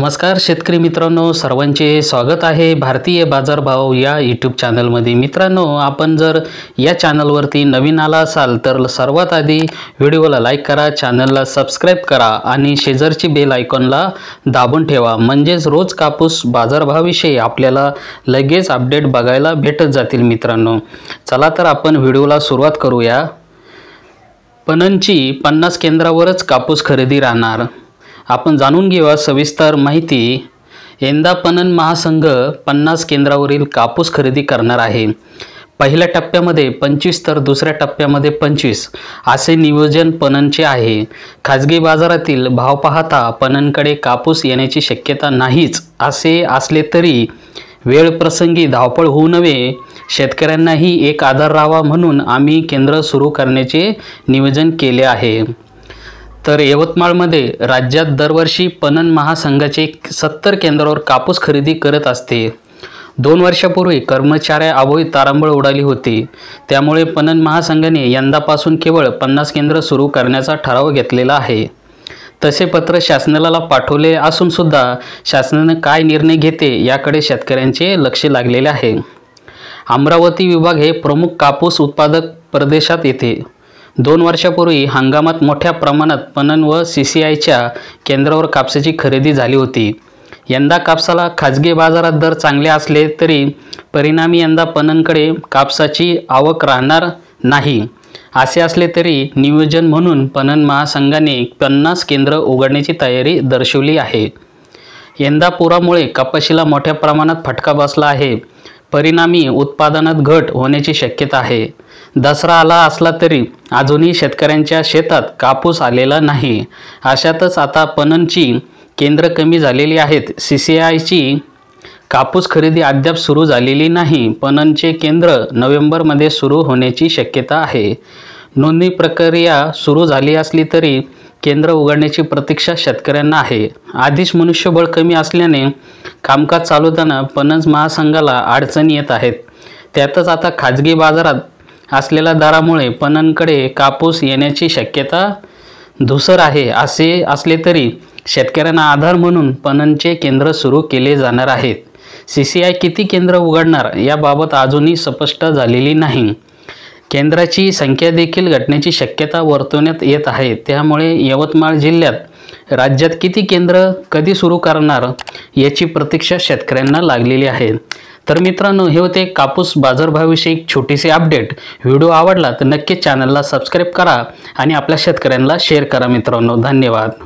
नमस्कार शेतकरी मित्रांनो, सर्वांचे स्वागत आहे भारतीय बाजार भाव या यूट्यूब चॅनलमध्ये। मित्रांनो, आपण जर या चॅनलवरती नवीन आला असाल तर सर्वात आधी व्हिडिओला लाईक करा, चॅनलला सबस्क्राइब करा आणि शेजारची बेल आयकॉनला दाबून ठेवा, म्हणजे रोज कापूस बाजारभावाविषयी आपल्याला लगेच अपडेट बघायला भेटत जातील। मित्रांनो, चला तर आपण व्हिडिओला सुरुवात करूया। पणनची 50 केंद्रावरच कापूस खरेदी राहणार, आपण जाणून घेऊया सविस्तर माहिती। यंदा पणन महासंघ 50 केंद्रावरील कापूस खरेदी करणार आहे। पहिल्या टप्प्यामध्ये 25 तर दुसऱ्या टप्प्यामध्ये 25 असे नियोजन पणनचे आहे। खाजगी बाजारातील भाव पाहता पणनकडे कापूस येण्याची शक्यता नाहीच, असे असले तरी वेळ प्रसंगी धावपळ होऊ नये, शेतकऱ्यांनाही एक आधार राहावा म्हणून आम्ही केंद्र सुरू करण्याचे नियोजन केले आहे। तर यवतमाळमध्ये राज्यात दरवर्षी पणन महासंघाचे 70 केंद्रावर कापूस खरेदी करत असते। 2 वर्षापूर्वी कर्मचाऱ्याअभावी तारांबळ उडाली होती, त्यामुळे पणन महासंघाने यंदापासून केवळ 50 केंद्र सुरू करण्याचा ठराव घेतलेला आहे। तसे पत्र शासनाला पाठवले असून सुद्धा शासनाने काय निर्णय घेते याकडे शेतकऱ्यांचे लक्ष लागलेले आहे। अमरावती विभाग हे प्रमुख कापूस उत्पादक प्रदेशात येते। 2 वर्षापूर्वी हंगामात मोठ्या प्रमाणात पणन व सीसीआयच्या केंद्रावर कापसाची खरेदी झाली होती। यंदा कापसाला खाजगी बाजारात दर चांगले असले तरी परिणामी यंदा पणनकडे कापसाची आवक राहणार नाही। असे असले तरी नियोजन म्हणून पणन महासंघाने 50 केंद्र उघडण्याची तयारी दर्शवली आहे। यंदा पुरामुळे कपाशीला मोठ्या प्रमाणात फटका बसला आहे, परिणामी उत्पादनात घट होण्याची शक्यता आहे। दसरा आला असला तरी अजूनही शेतकऱ्यांच्या शेतात कापूस आलेला नाही। अशातच आता पणनची केंद्र कमी झालेली आहेत, सीसीआयची कापूस खरेदी अद्याप सुरू झालेली नाही। पणनचे केंद्र नोव्हेंबरमध्ये सुरू होण्याची शक्यता आहे। नोंदणी प्रक्रिया सुरू झाली असली तरी केंद्र उघडण्याची प्रतीक्षा शेतकऱ्यांना आहे। आधीच मनुष्यबळ कमी असल्याने कामकाज चालवताना पणन महासंघाला अडचणी येत आहेत। त्यातच आता खाजगी बाजारात असलेल्या दरामुळे पणनकडे कापूस येण्याची शक्यता धुसर आहे। असे असले तरी शेतकऱ्यांना आधार म्हणून पणनचे केंद्र सुरू केले जाणार आहेत। सीसीआय किती केंद्र उघडणार याबाबत अजूनही स्पष्ट झालेली नाही। केंद्राची संख्या देखील घटण्याची शक्यता वर्तवण्यात येत आहे, त्यामुळे यवतमाळ जिल्ह्यात राज्यात किती केंद्र कधी सुरू करणार याची प्रतीक्षा शेतकऱ्यांना लागलेली आहे। तर मित्रांनो, हे होते कापूस बाजारभावाविषयी एक छोटीसे अपडेट। व्हिडिओ आवडला तर नक्की चॅनलला सबस्क्राइब करा आणि आपल्या शेतकऱ्यांना शेअर करा। मित्रांनो, धन्यवाद।